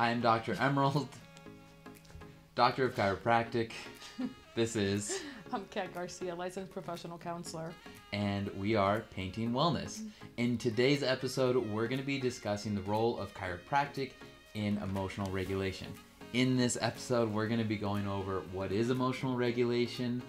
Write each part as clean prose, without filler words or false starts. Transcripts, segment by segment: I am Dr. Emerald, Doctor of Chiropractic. This is... I'm Kat Garcia, licensed professional counselor. And we are Painting Wellness. In today's episode, we're going to be discussing the role of chiropractic in emotional regulation. In this episode, we're going to be going over what is emotional regulation,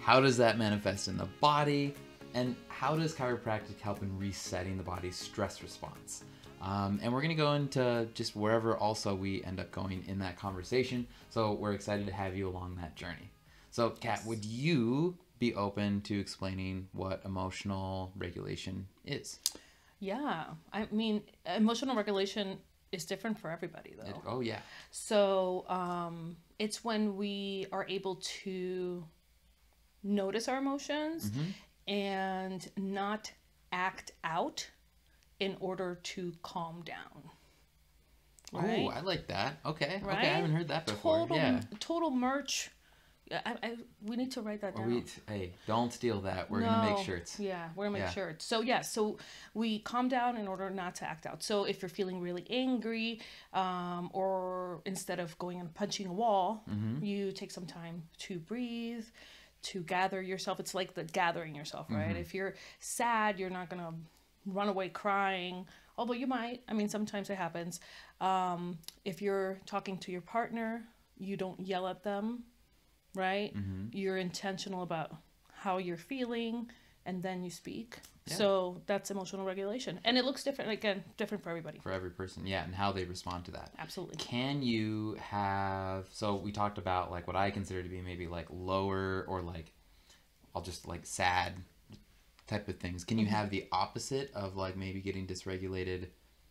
how does that manifest in the body, and how does chiropractic help in resetting the body's stress response. And we're going to go into just wherever also we end up going in that conversation. So we're excited to have you along that journey. So Kat, would you be open to explaining what emotional regulation is? Yeah. I mean, emotional regulation is different for everybody though. Oh yeah. So it's when we are able to notice our emotions and not act out in order to calm down. Right? Oh, I like that. Okay. Right? Okay, I haven't heard that before. Total, yeah. Total merch. We need to write that down. Hey, don't steal that. We're going to make shirts. Yeah, we're going to make shirts. So yeah, so we calm down in order not to act out. So if you're feeling really angry, or instead of going and punching a wall, you take some time to breathe, to gather yourself. It's like the gathering yourself, right? If you're sad, you're not going to run away crying, although you might. I mean, sometimes it happens. If you're talking to your partner, you don't yell at them, right? You're intentional about how you're feeling, and then you speak. Yeah. So that's emotional regulation. And it looks different, again, different for everybody. For every person, yeah, and how they respond to that. Absolutely. Can you have, so we talked about like what I consider to be maybe like lower or like, I'll just like sad type of things. Can you have the opposite of like maybe getting dysregulated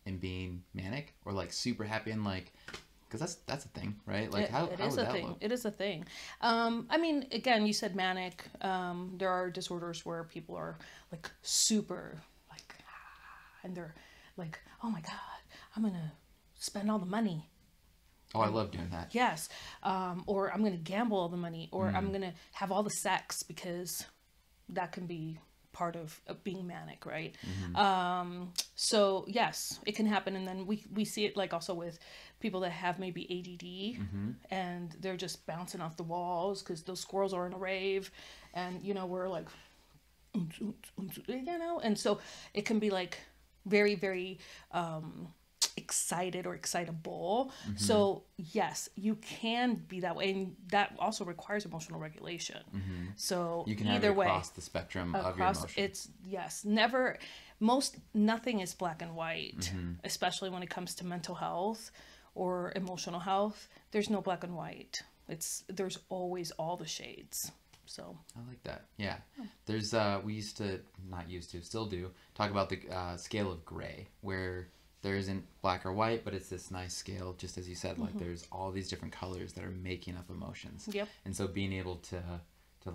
and being manic, or like super happy and like, because that's a thing, right? Like how is that look? It is a thing. I mean, again, you said manic. There are disorders where people are like super like, and they're like, oh my God, I'm going to spend all the money. Oh, I love doing that. Yes. Or I'm going to gamble all the money, or I'm going to have all the sex, because that can be part of being manic, right? So yes, it can happen. And then we see it like also with people that have maybe ADD and they're just bouncing off the walls because those squirrels are in a rave, and you know, we're like, you know, and so it can be like very, very excited or excitable. So yes, you can be that way, and that also requires emotional regulation. So you can either way across the spectrum of your emotions. It's yes, never, most nothing is black and white, especially when it comes to mental health or emotional health. There's no black and white. It's there's always all the shades. So I like that. Yeah. There's we used to still do talk about the scale of gray, where there isn't black or white, but it's this nice scale, just as you said, like there's all these different colors that are making up emotions. Yep. And so being able to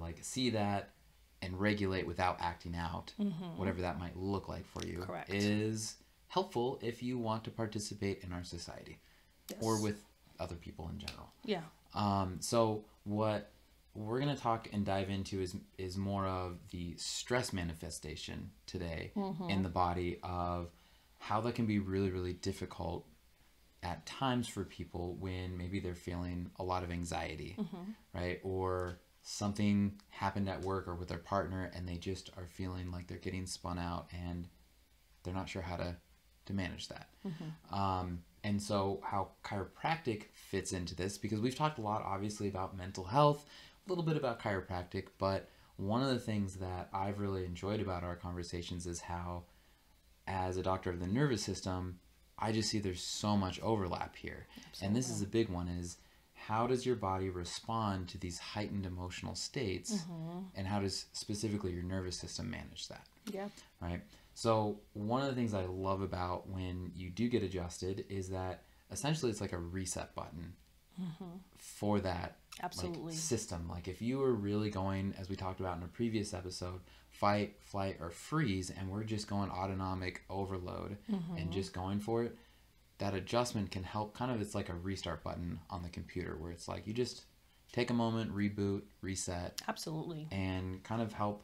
like see that and regulate without acting out, whatever that might look like for you, is helpful if you want to participate in our society or with other people in general. Yeah. So what we're going to talk and dive into is more of the stress manifestation today in the body, of how that can be really, really difficult at times for people when maybe they're feeling a lot of anxiety, right? Or something happened at work or with their partner, and they just are feeling like they're getting spun out and they're not sure how to manage that. And so how chiropractic fits into this, because we've talked a lot, obviously, about mental health, a little bit about chiropractic, but one of the things that I've really enjoyed about our conversations is how, as a doctor of the nervous system, I just see there's so much overlap here. Absolutely. And this is a big one, is how does your body respond to these heightened emotional states, and how does specifically your nervous system manage that? Yeah. Right. So one of the things I love about when you do get adjusted is that essentially it's like a reset button for that like, system. Like if you were really going, as we talked about in a previous episode, fight, flight, or freeze, and we're just going autonomic overload and just going for it, that adjustment can help. Kind of, it's like a restart button on the computer, where it's like you just take a moment, reboot, reset. Absolutely. And kind of help,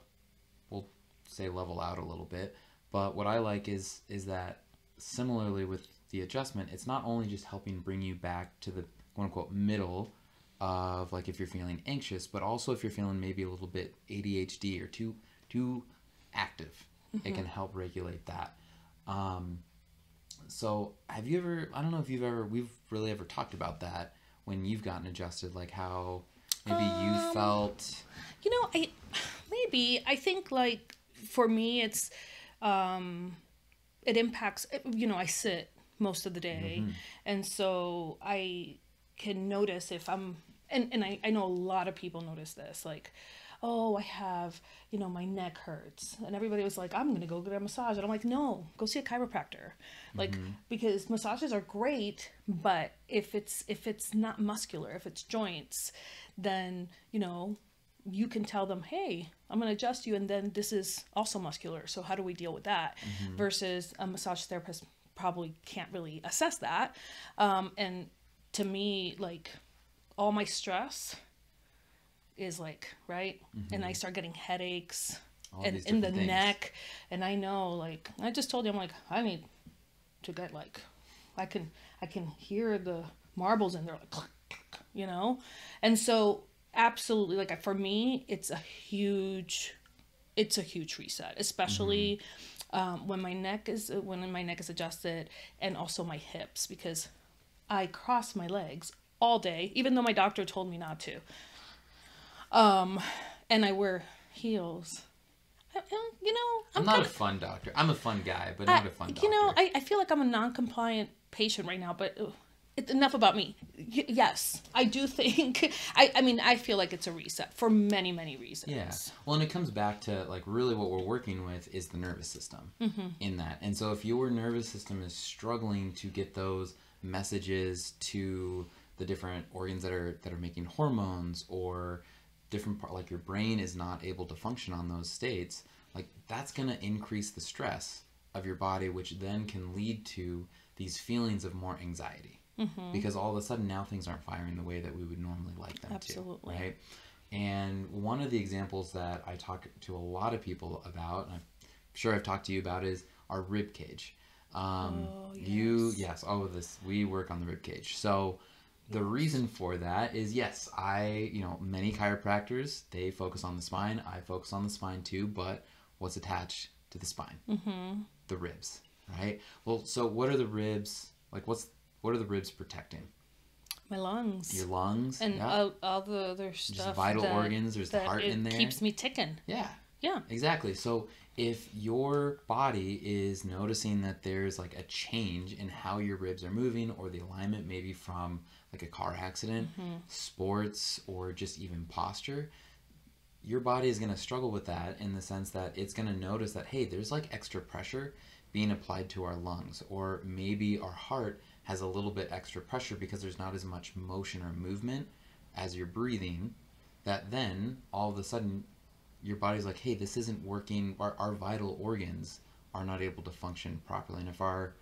we'll say, level out a little bit. But what I like is that similarly with the adjustment, it's not only just helping bring you back to the quote unquote middle of like if you're feeling anxious, but also if you're feeling maybe a little bit ADHD or too active, mm-hmm. it can help regulate that. So have you ever, I don't know if you've ever, we've really ever talked about that when you've gotten adjusted, like how maybe you felt. You know, I think like for me, it's, it impacts, you know, I sit most of the day. Mm-hmm. And so I can notice if I'm, and I know a lot of people notice this, like, oh, I have, you know, my neck hurts. And everybody was like, I'm going to go get a massage. And I'm like, no, go see a chiropractor. Like, mm-hmm. because massages are great, but if it's not muscular, if it's joints, then, you know, you can tell them, hey, I'm going to adjust you. And then this is also muscular. So how do we deal with that? Mm-hmm. Versus a massage therapist probably can't really assess that. And to me, like all my stress is like, right? Mm-hmm. And I start getting headaches and in the neck. And I know, like, I just told you, I'm like, I need to get like, I can hear the marbles and they're like, click, click, you know? And so absolutely, like for me, it's a huge reset, especially mm-hmm. when my neck is adjusted, and also my hips, because I cross my legs all day, even though my doctor told me not to. And I wear heels. You know, I'm not a fun doctor. I'm a fun guy, but not a fun doctor. You know, I feel like I'm a non-compliant patient right now, but enough about me. Yes, I do think, I mean, I feel like it's a reset for many, many reasons. Yeah. Well, and it comes back to like really what we're working with is the nervous system mm-hmm. in that. And so if your nervous system is struggling to get those messages to the different organs that are making hormones, or different part, like your brain is not able to function on those states, like that's going to increase the stress of your body, which then can lead to these feelings of more anxiety mm-hmm. because all of a sudden now things aren't firing the way that we would normally like them Absolutely. to, right? And one of the examples that I talk to a lot of people about, and I'm sure I've talked to you about, is our rib cage. We work on the rib cage. So the reason for that is, yes, you know, many chiropractors, they focus on the spine. I focus on the spine too, but what's attached to the spine? Mm-hmm. The ribs, right? Well, so what are the ribs, like what are the ribs protecting? My lungs. Your lungs. And yeah. all the other stuff. Just vital organs, there's the heart in there. It keeps me ticking. Yeah. Yeah. Exactly. So if your body is noticing that there's like a change in how your ribs are moving, or the alignment maybe from like a car accident, mm-hmm. sports, or just even posture, your body is going to struggle with that in the sense that it's going to notice that, hey, there's like extra pressure being applied to our lungs, or maybe our heart has a little bit extra pressure because there's not as much motion or movement as you're breathing, that then all of a sudden your body's like, hey, this isn't working. Our vital organs are not able to function properly. And if our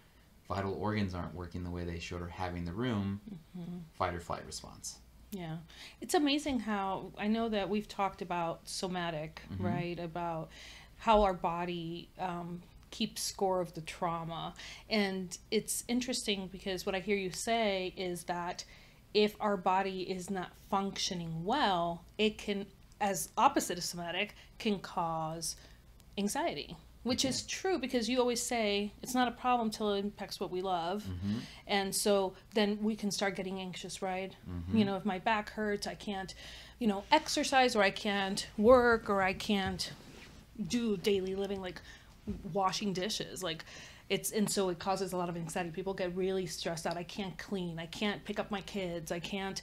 vital organs aren't working the way they should, or having the room, mm-hmm. fight or flight response. Yeah. It's amazing how, I know that we've talked about somatic, mm-hmm. right? About how our body keeps score of the trauma. And it's interesting because what I hear you say is that if our body is not functioning well, it can, as opposite of somatic, can cause anxiety. Which is true, because you always say it's not a problem till it impacts what we love. Mm-hmm. And so then we can start getting anxious, right? Mm-hmm. You know, if my back hurts, I can't, you know, exercise, or I can't work, or I can't do daily living, like washing dishes. Like and so it causes a lot of anxiety. People get really stressed out. I can't clean. I can't pick up my kids. I can't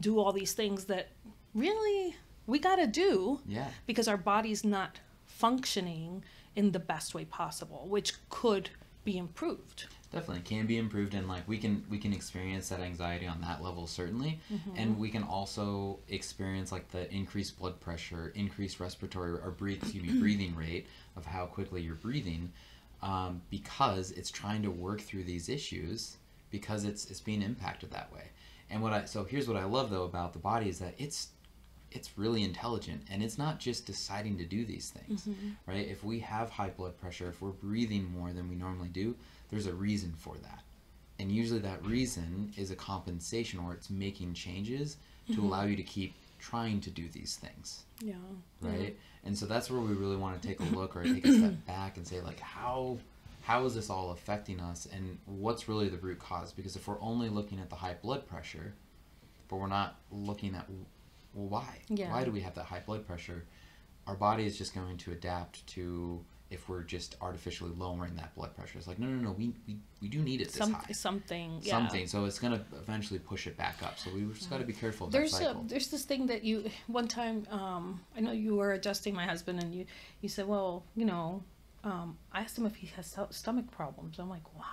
do all these things that really we got to do because our body's not functioning in the best way possible, which could be improved. Definitely can be improved, and like we can experience that anxiety on that level, certainly. Mm-hmm. And we can also experience like the increased blood pressure, increased respiratory or breathing rate of how quickly you're breathing, because it's trying to work through these issues because it's being impacted that way. And so here's what I love though about the body is that it's really intelligent, and it's not just deciding to do these things, mm-hmm. right? If we have high blood pressure, if we're breathing more than we normally do, there's a reason for that. And usually that reason is a compensation, or it's making changes to allow you to keep trying to do these things. Yeah. Right? And so that's where we really want to take a look, or take a step back and say, like, how is this all affecting us, and what's really the root cause? Because if we're only looking at the high blood pressure, but we're not looking at, well, why? Yeah. Why do we have that high blood pressure? Our body is just going to adapt to, if we're just artificially lowering that blood pressure. It's like, no, we do need it this high. Something. Yeah. Something. So it's going to eventually push it back up. So we've just got to be careful of that cycle. There's this thing that you, one time, I know you were adjusting my husband, and you said, well, you know, I asked him if he has stomach problems. I'm like, why?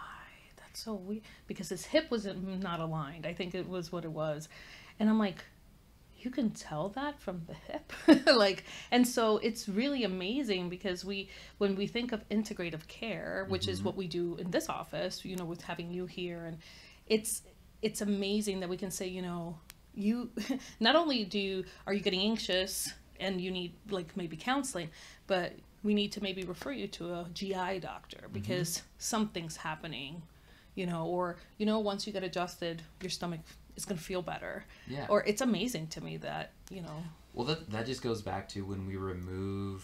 That's so weird. Because his hip was not aligned. I think it was what it was. And I'm like, you can tell that from the hip. Like, and so it's really amazing, because when we think of integrative care, which is what we do in this office, you know, with having you here, and it's amazing that we can say, you know, you, not only are you getting anxious and you need, like, maybe counseling, but we need to maybe refer you to a GI doctor, because something's happening, you know, or, you know, once you get adjusted, your stomach is going to feel better. Yeah. Or it's amazing to me that, you know. Well, that just goes back to when we remove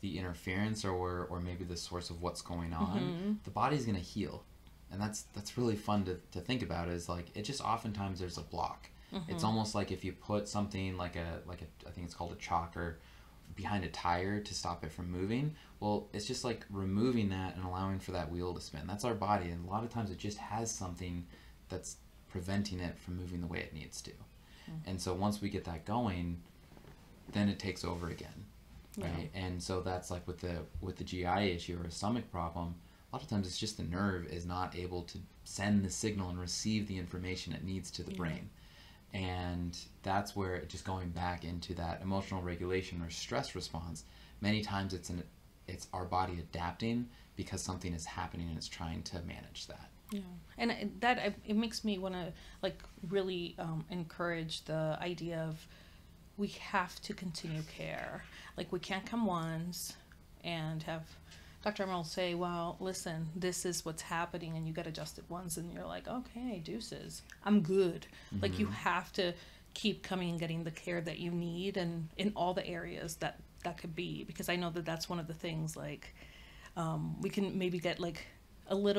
the interference or maybe the source of what's going on, the body's going to heal. And that's really fun to think about, is like, it just oftentimes there's a block. It's almost like if you put something like a, I think it's called a chalk, or behind a tire to stop it from moving. Well, it's just like removing that and allowing for that wheel to spin. That's our body, and a lot of times it just has something that's preventing it from moving the way it needs to. And so once we get that going, then it takes over again, right? And so that's like with the GI issue or a stomach problem, a lot of times it's just the nerve is not able to send the signal and receive the information it needs to the brain. And that's where just going back into that emotional regulation or stress response, many times it's our body adapting because something is happening and it's trying to manage that. Yeah, and that, it makes me want to, like, really encourage the idea of, we have to continue care. Like, we can't come once and have Dr. Emerald say, well, listen, this is what's happening, and you got adjusted once, and you're like, okay, deuces, I'm good. Like, you have to keep coming and getting the care that you need, and in all the areas that could be, because I know that's one of the things, like, we can maybe get, like,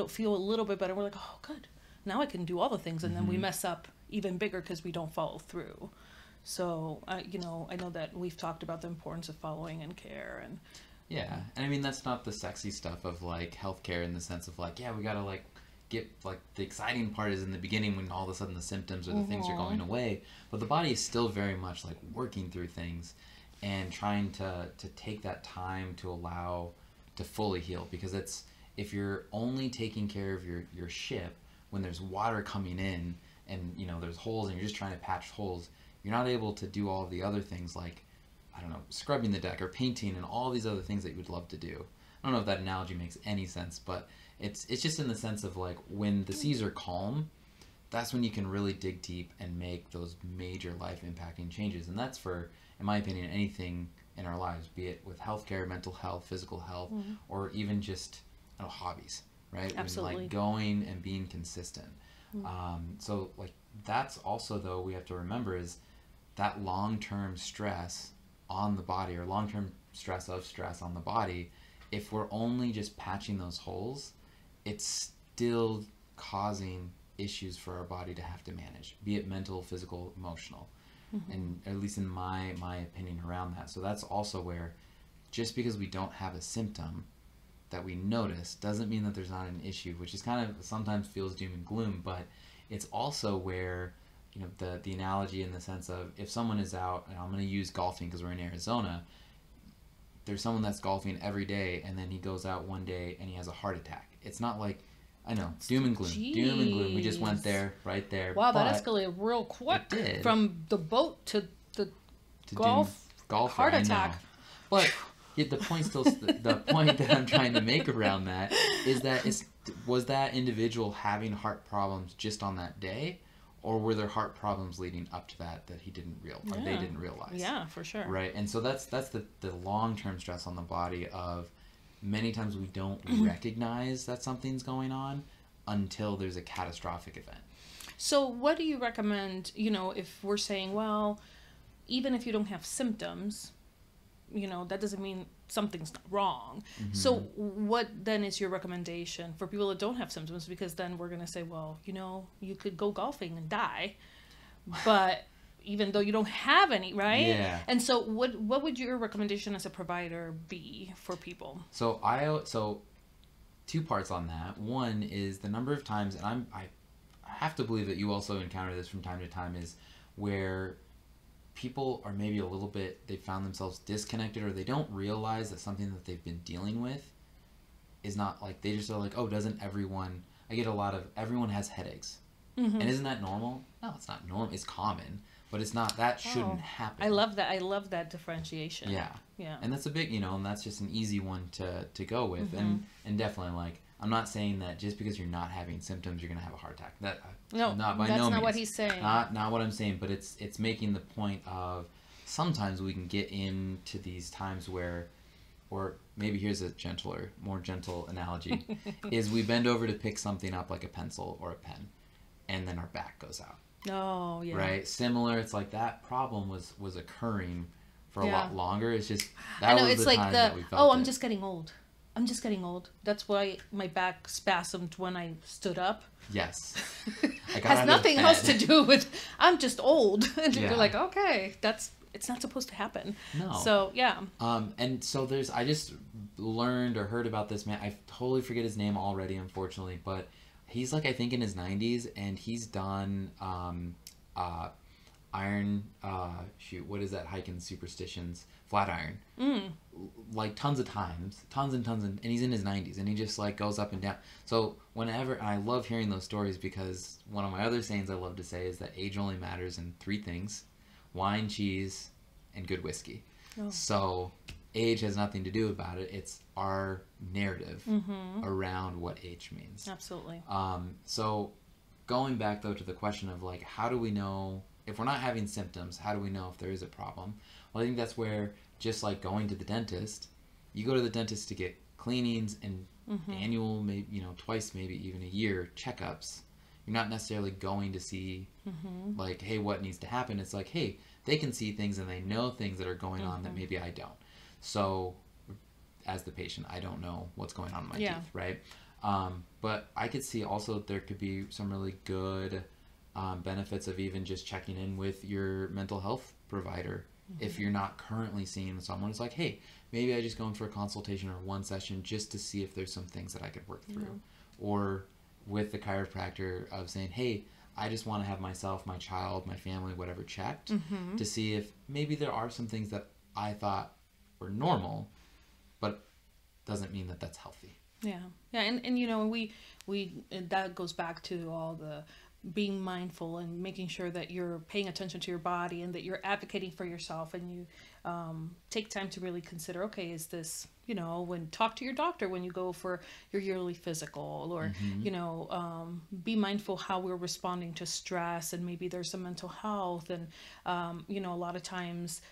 feel a little bit better. We're like, oh, good, now I can do all the things, and then we mess up even bigger because we don't follow through. So, you know, I know that we've talked about the importance of following and care, and yeah, and I mean, that's not the sexy stuff of, like, healthcare, in the sense of, like, yeah, we gotta, like, get, like, the exciting part is in the beginning, when all of a sudden the symptoms or the things are going away, but the body is still very much, like, working through things and trying to take that time to allow to fully heal, because it's, if you're only taking care of your ship when there's water coming in and, you know, there's holes and you're just trying to patch holes, you're not able to do all the other things, like, I don't know, scrubbing the deck or painting and all these other things that you would love to do. I don't know if that analogy makes any sense, but it's just in the sense of, like, when the seas are calm, that's when you can really dig deep and make those major life impacting changes. And that's for, in my opinion, anything in our lives, be it with healthcare, mental health, physical health, or even just hobbies, right? Absolutely. When, like, going and being consistent. So, like, that's also, though, we have to remember, is that long-term stress on the body, or long-term stress of stress on the body, if we're only just patching those holes, it's still causing issues for our body to have to manage, be it mental, physical, emotional, and at least in my opinion around that. So that's also where, just because we don't have a symptom that we notice doesn't mean that there's not an issue, which is kind of sometimes feels doom and gloom, but it's also where, you know, the analogy in the sense of, if someone is out, and I'm going to use golfing because we're in Arizona, there's someone that's golfing every day, and then he goes out one day and he has a heart attack. It's not like, I know, doom and gloom. Jeez. Doom and gloom. We just went there, right there. Wow, that escalated real quick from the boat to the golf heart attack. But the point still, the point that I'm trying to make around that is that was that individual having heart problems just on that day, or were there heart problems leading up to that he didn't realize, or they didn't realize? Yeah, for sure. Right, and so that's the long-term stress on the body of, many times we don't recognize that something's going on until there's a catastrophic event. So what do you recommend, you know, if we're saying, well, even if you don't have symptoms, you know, that doesn't mean something's not wrong. Mm-hmm. So what then is your recommendation for people that don't have symptoms? Because then we're going to say, well, you know, you could go golfing and die, but even though you don't have any, right? Yeah. And so what would your recommendation as a provider be for people? So two parts on that. One is the number of times, and I have to believe that you also encounter this from time to time, is where people are maybe a little bit, they found themselves disconnected, or they don't realize that something that they've been dealing with is not like, they just are like, oh, doesn't everyone, I get a lot of, everyone has headaches. Mm-hmm. And isn't that normal? No, it's not normal. It's common, but it's not, that shouldn't happen. I love that. I love that differentiation. Yeah. Yeah. And that's a big, you know, and that's just an easy one to go with. Mm-hmm. And definitely, like, I'm not saying that just because you're not having symptoms, you're going to have a heart attack. That, no, not by no means. That's not what he's saying. Not what I'm saying, but it's making the point of sometimes we can get into these times where, or maybe here's a gentler, more gentle analogy, is we bend over to pick something up like a pencil or a pen, and then our back goes out. Oh, yeah. Right? Similar, it's like that problem was occurring for a lot longer. It's just, that was the time that we felt it. I'm just getting old. I'm just getting old. That's why my back spasmed when I stood up. Yes. I got has nothing else to do with, I'm just old. And you're like, okay, it's not supposed to happen. No. So, yeah. And so there's, I just learned or heard about this man. I totally forget his name already, unfortunately, but he's like, I think in his 90s, and he's done, what is that hike and superstitions? Flatiron. Mm. Like tons of times, and he's in his 90s, and he just like goes up and down. So whenever, and I love hearing those stories, because one of my other sayings I love to say is that age only matters in three things: wine, cheese, and good whiskey. Oh. So age has nothing to do about it. It's our narrative around what age means. Absolutely. So going back though to the question of like, how do we know if we're not having symptoms, how do we know if there is a problem? Well, I think that's where, just like going to the dentist, you go to the dentist to get cleanings and annual, maybe, you know, twice, maybe even a year checkups. You're not necessarily going to see like, hey, what needs to happen? It's like, hey, they can see things and they know things that are going on that maybe I don't. So as the patient, I don't know what's going on in my teeth, right? But I could see also there could be some really good benefits of even just checking in with your mental health provider. If you're not currently seeing someone, it's like, hey, maybe I just go in for a consultation or one session just to see if there's some things that I could work through. Or with the chiropractor of saying, hey, I just want to have myself, my child, my family, whatever checked to see if maybe there are some things that I thought were normal, but doesn't mean that that's healthy. Yeah. Yeah. And you know, that goes back to all the being mindful and making sure that you're paying attention to your body and that you're advocating for yourself, and you take time to really consider, okay, is this, you know, when talk to your doctor when you go for your yearly physical, or you know, be mindful how we're responding to stress, and maybe there's some mental health, and you know, a lot of times,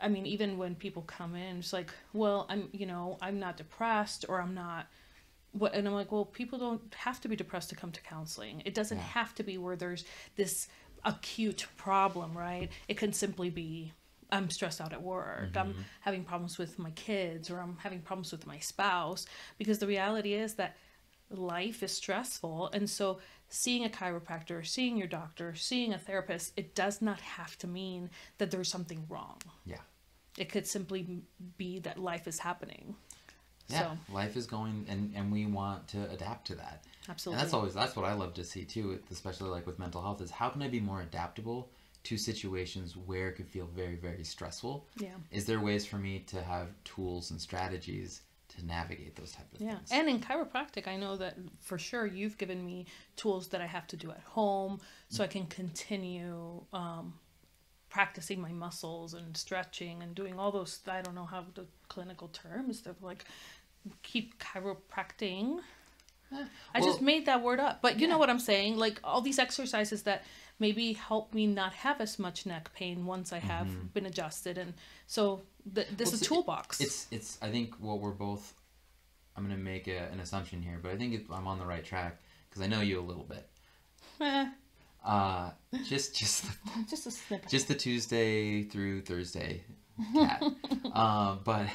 I mean, even when people come in, it's like, well, I'm, you know, I'm not depressed, or I'm not. And I'm like, well, people don't have to be depressed to come to counseling. It doesn't have to be where there's this acute problem, right? It can simply be, I'm stressed out at work, I'm having problems with my kids, or I'm having problems with my spouse, because the reality is that life is stressful. And so seeing a chiropractor, seeing your doctor, seeing a therapist, it does not have to mean that there's something wrong. Yeah. It could simply be that life is happening. Yeah, so life is going, and we want to adapt to that. Absolutely. And that's what I love to see too, especially like with mental health, is how can I be more adaptable to situations where it could feel very, very stressful? Yeah. Is there ways for me to have tools and strategies to navigate those type of things? Yeah, and in chiropractic, I know that for sure you've given me tools that I have to do at home so I can continue practicing my muscles and stretching and doing all those, I don't know how the clinical terms, they're like, keep chiropracting. Well, I just made that word up, but you know what I'm saying? Like all these exercises that maybe help me not have as much neck pain once I have been adjusted. And so this is a toolbox. It's, I think what we're both, I'm going to make an assumption here, but I think I'm on the right track. because I know you a little bit. Just a snippet. Just the Tuesday through Thursday cat. But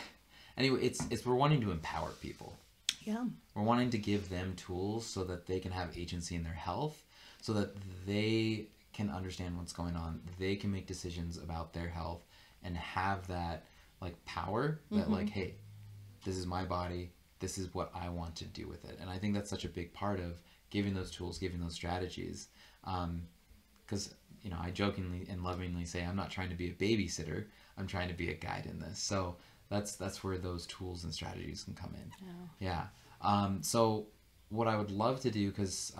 anyway, it's we're wanting to empower people. Yeah. We're wanting to give them tools so that they can have agency in their health, so that they can understand what's going on. They can make decisions about their health and have that like power that like, hey, this is my body. This is what I want to do with it. And I think that's such a big part of giving those tools, giving those strategies. Because, you know, I jokingly and lovingly say, I'm not trying to be a babysitter. I'm trying to be a guide in this. So that's where those tools and strategies can come in. Oh. Yeah. So what I would love to do, because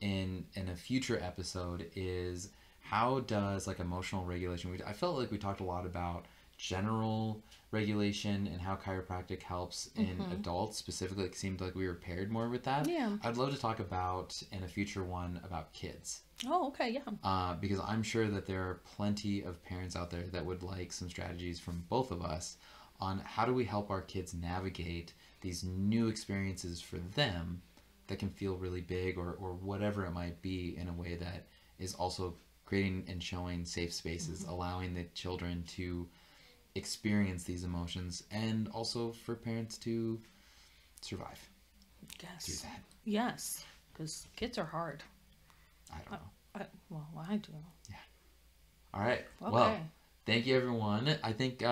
in a future episode, is how does like emotional regulation, I felt like we talked a lot about general regulation and how chiropractic helps in adults specifically. It seemed like we were paired more with that. Yeah. I'd love to talk about in a future one about kids. Oh, okay. Yeah. Because I'm sure that there are plenty of parents out there that would like some strategies from both of us on how do we help our kids navigate these new experiences for them that can feel really big or whatever it might be in a way that is also creating and showing safe spaces, allowing the children to experience these emotions, and also for parents to survive. Yes. Through that. Yes, because kids are hard. I don't know. Well, I do. Yeah. All right. Okay. Well, thank you, everyone. I think.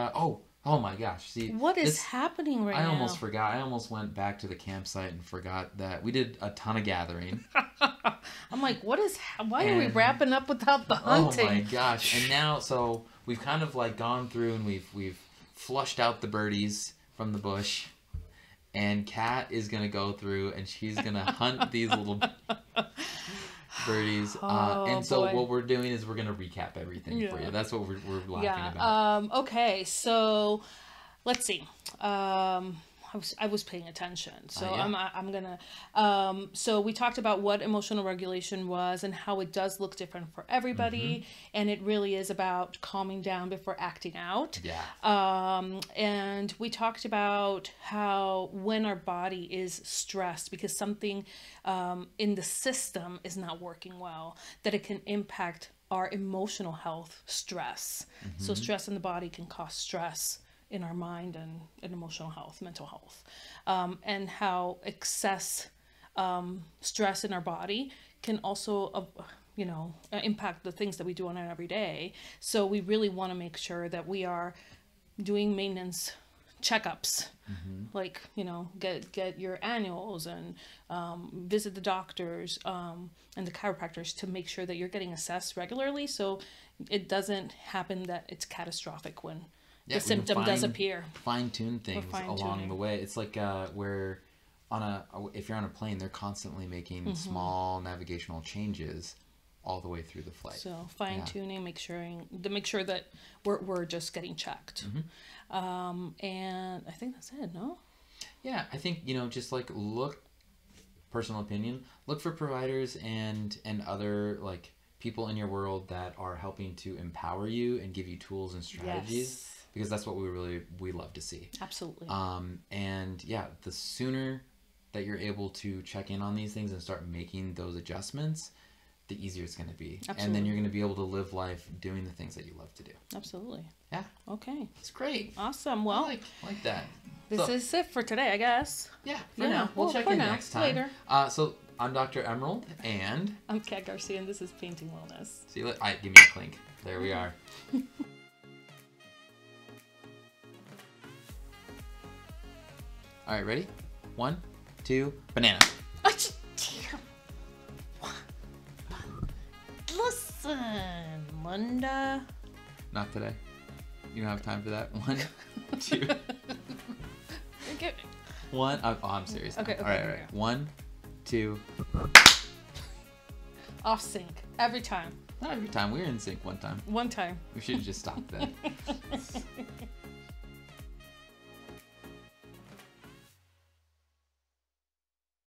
Oh my gosh. See, what is happening right now? I almost forgot. I almost went back to the campsite and forgot that we did a ton of gathering. I'm like, why are we wrapping up without the hunting? Oh my gosh. And now, so we've kind of like gone through and we've flushed out the birdies from the bush, and Kat is going to go through and she's going to hunt these little birdies. So what we're doing is we're going to recap everything for you. That's what we're laughing about. Okay. So let's see. I was paying attention. So I'm going to, so we talked about what emotional regulation was and how it does look different for everybody. And it really is about calming down before acting out. Yeah. And we talked about how when our body is stressed because something, in the system is not working well, that it can impact our emotional health stress. So stress in the body can cause stress in our mind and in emotional health, mental health, and how excess stress in our body can also, impact the things that we do on our everyday. So we really want to make sure that we are doing maintenance checkups, like, get your annuals and visit the doctors and the chiropractors to make sure that you're getting assessed regularly. So it doesn't happen that it's catastrophic when the symptom does appear. Fine-tune things along the way. It's like if you're on a plane, they're constantly making small navigational changes all the way through the flight. So fine-tuning, make sure that we're just getting checked. And I think that's it. No. Yeah, I think just like personal opinion. Look for providers and other like people in your world that are helping to empower you and give you tools and strategies. Yes. Because that's what we love to see. Absolutely. And yeah, the sooner that you're able to check in on these things and start making those adjustments, the easier it's going to be. Absolutely. And then you're going to be able to live life doing the things that you love to do. Absolutely. Yeah. Okay. It's great. Awesome. Well, I like that. This is it for today, I guess. Yeah. For now. We'll check in next time. Later. So I'm Dr. Emerald, and I'm Kat Garcia, and this is Painting Wellness. See you later. All right, give me a clink. There we are. All right, ready? 1, 2, banana. Listen, Linda. Not today. You don't have time for that. 1, 2. Okay. One. Oh, I'm serious. Okay. All right. 1, 2. Off sync every time. Not every time. We were in sync one time. We should have just stopped then.